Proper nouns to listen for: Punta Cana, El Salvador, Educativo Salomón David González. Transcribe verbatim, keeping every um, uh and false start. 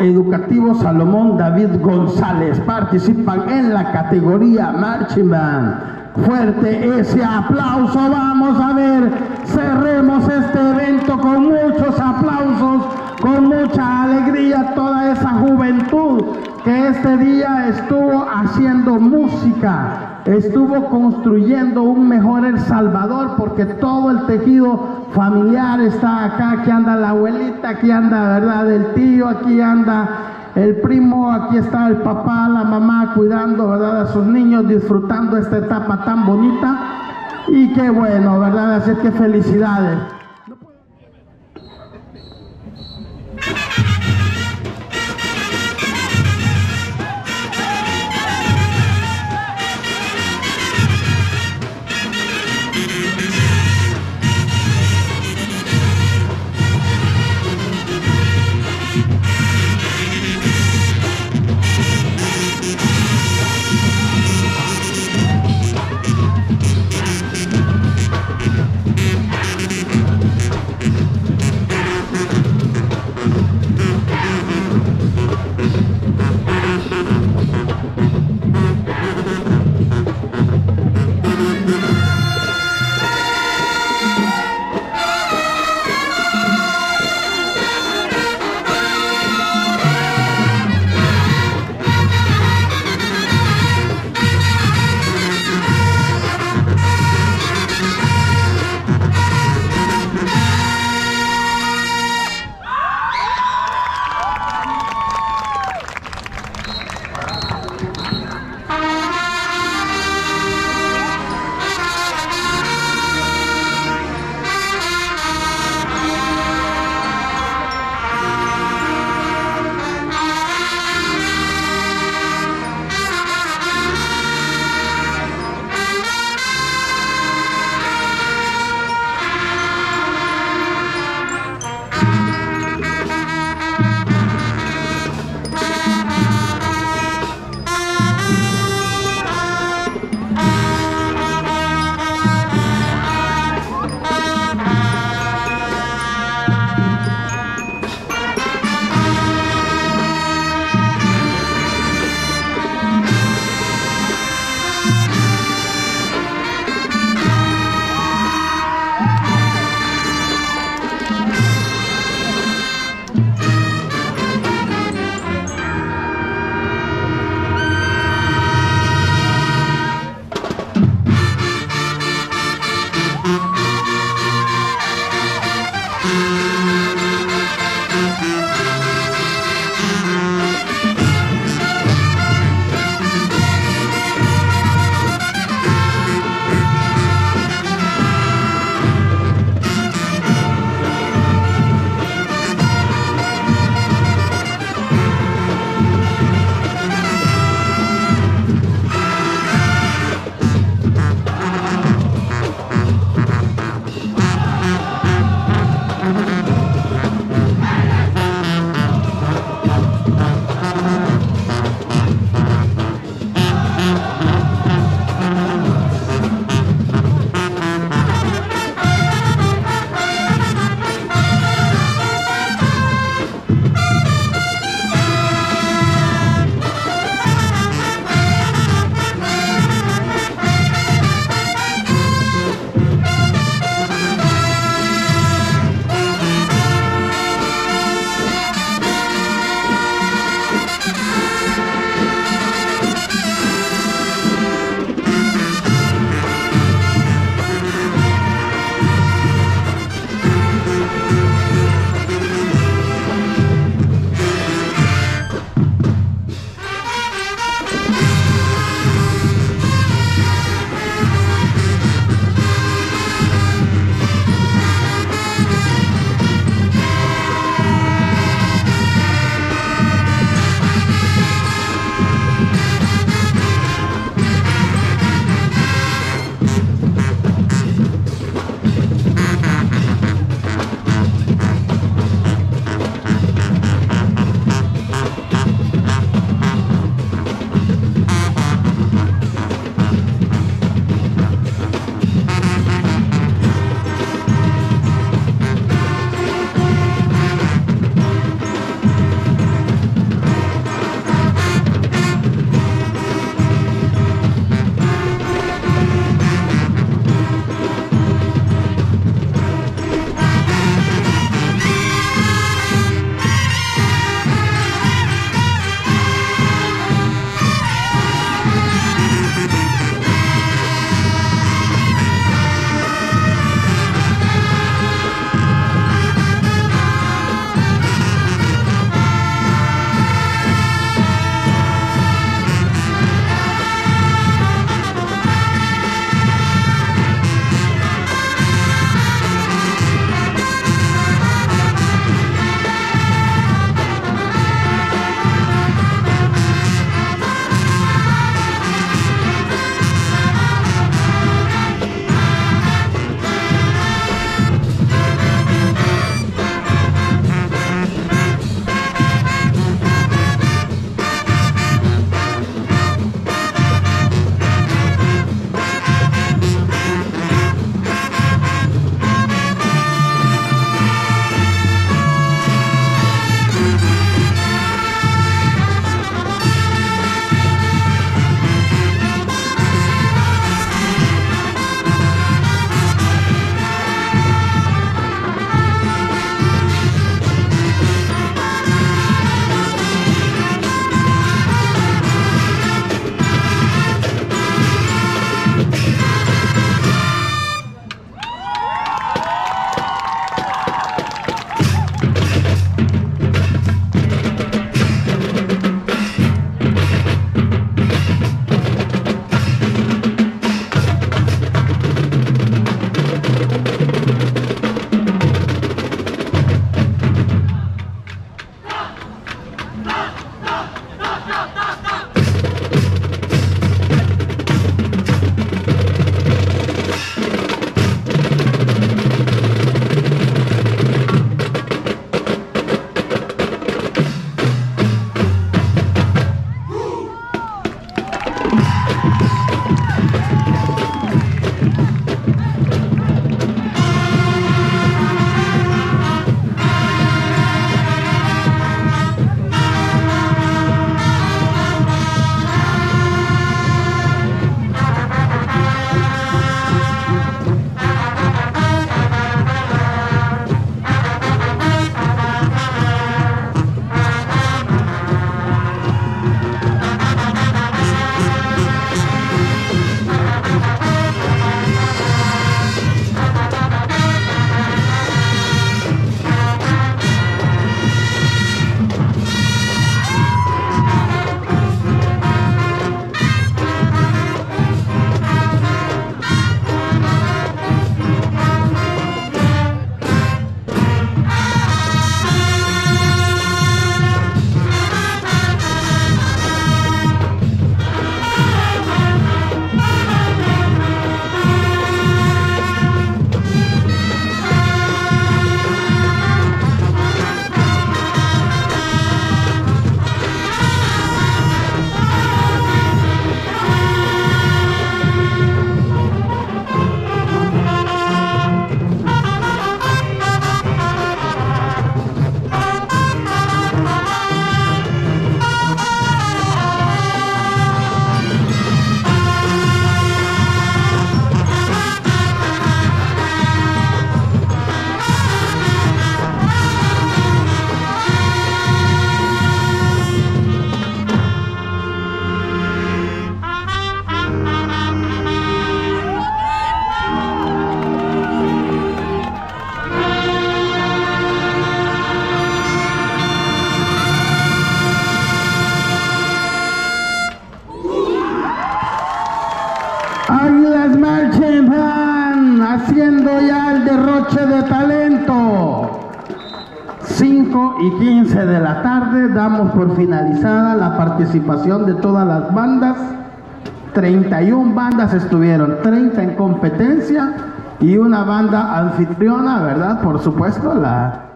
Educativo Salomón David González participan en la categoría Marching Band. Fuerte ese aplauso, vamos a ver, cerremos este evento con muchos aplausos, con mucha alegría, toda esa juventud que este día estuvo haciendo música, estuvo construyendo un mejor El Salvador, porque todo el tejido familiar está acá. Aquí anda la abuelita, aquí anda, ¿verdad?, el tío, aquí anda el primo, aquí está el papá, la mamá cuidando, ¿verdad?, a sus niños, disfrutando esta etapa tan bonita. Y qué bueno, ¿verdad? Así que felicidades. ocho y quince de la tarde damos por finalizada la participación de todas las bandas. Treinta y una bandas estuvieron, treinta en competencia y una banda anfitriona, ¿verdad? Por supuesto, la